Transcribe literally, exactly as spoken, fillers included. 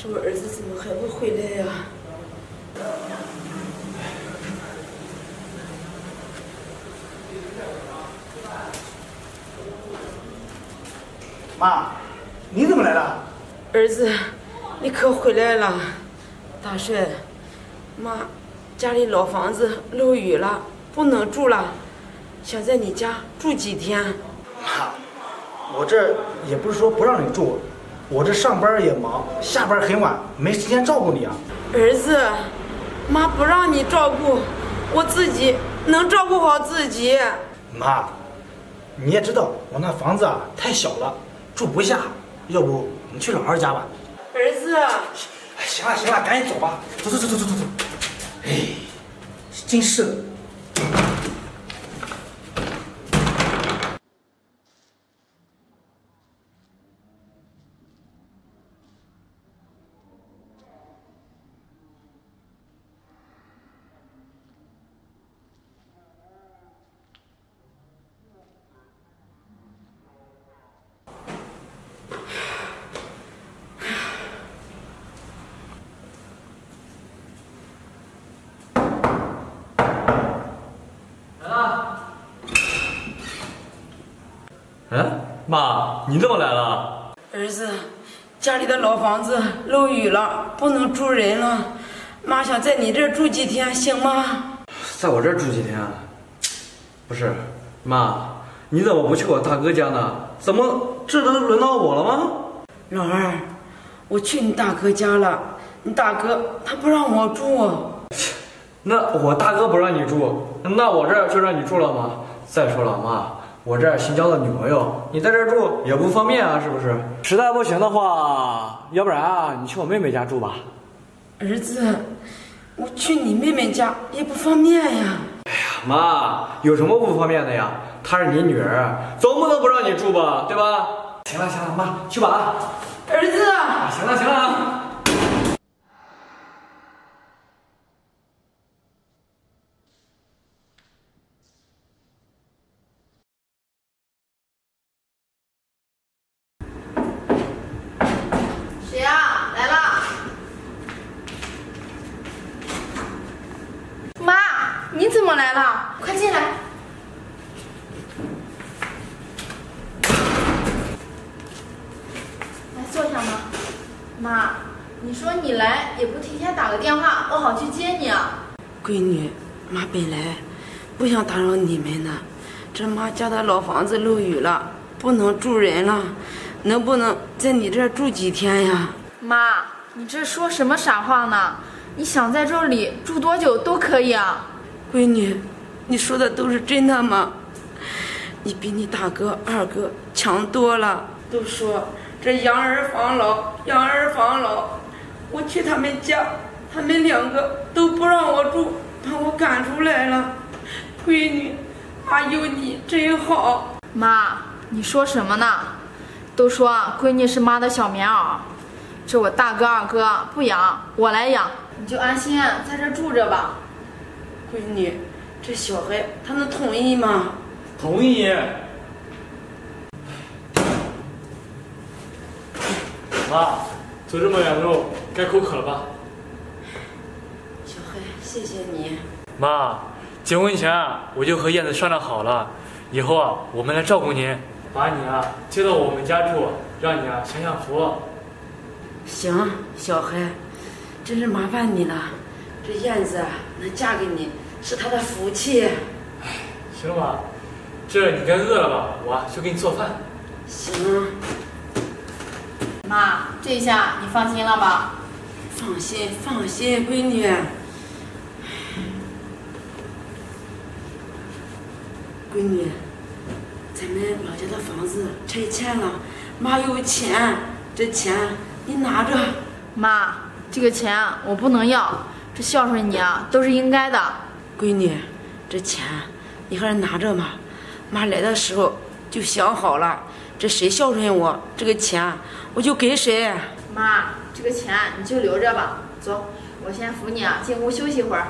这我儿子怎么还不回来呀？妈，你怎么来了？儿子，你可回来了。大帅，妈，家里老房子漏雨了，不能住了，想在你家住几天。妈，我这也不是说不让你住。 我这上班也忙，下班很晚，没时间照顾你啊。儿子，妈不让你照顾，我自己能照顾好自己。妈，你也知道我那房子啊太小了，住不下，要不你去姥姥家吧。儿子，哎，行了行了，赶紧走吧，走走走走走走走。哎，真是的。 妈，你怎么来了？儿子，家里的老房子漏雨了，不能住人了。妈想在你这儿住几天，行吗？在我这儿住几天啊？不是，妈，你怎么不去我大哥家呢？怎么这都轮到我了吗？老二，我去你大哥家了，你大哥他不让我住。那我大哥不让你住，那我这儿就让你住了吗？再说了，妈。 我这儿新交的女朋友，你在这儿住也不方便啊，是不是？实在不行的话，要不然啊，你去我妹妹家住吧。儿子，我去你妹妹家也不方便呀。哎呀，妈，有什么不方便的呀？她是你女儿，总不能不让你住吧，对吧？行了行了，妈，去吧啊。儿子，啊，行了行了。 闺女，妈本来不想打扰你们呢，这妈家的老房子漏雨了，不能住人了，能不能在你这儿住几天呀？妈，你这说什么傻话呢？你想在这里住多久都可以啊。闺女，你说的都是真的吗？你比你大哥、二哥强多了。都说这养儿防老，养儿防老，我去他们家。 他们两个都不让我住，把我赶出来了。闺女，妈有你真好。妈，你说什么呢？都说闺女是妈的小棉袄，这我大哥二哥不养，我来养，你就安心在这住着吧。闺女，这小孩他能同意吗？同意。妈，走这么远路，该口渴了吧？ 谢谢你，妈。结婚前啊，我就和燕子商量好了，以后啊，我们来照顾您，把你啊接到我们家住，让你啊享享福。行，小孩，真是麻烦你了。这燕子啊，能嫁给你是她的福气。哎，行了妈，这你该饿了吧？我啊去给你做饭。行。妈，这下你放心了吧？放心，放心，闺女。 闺女，咱们老家的房子拆迁了，妈有钱，这钱你拿着。妈，这个钱我不能要，这孝顺你啊都是应该的。闺女，这钱你还是拿着嘛。妈来的时候就想好了，这谁孝顺我，这个钱我就给谁。妈，这个钱你就留着吧。走，我先扶你啊进屋休息会儿。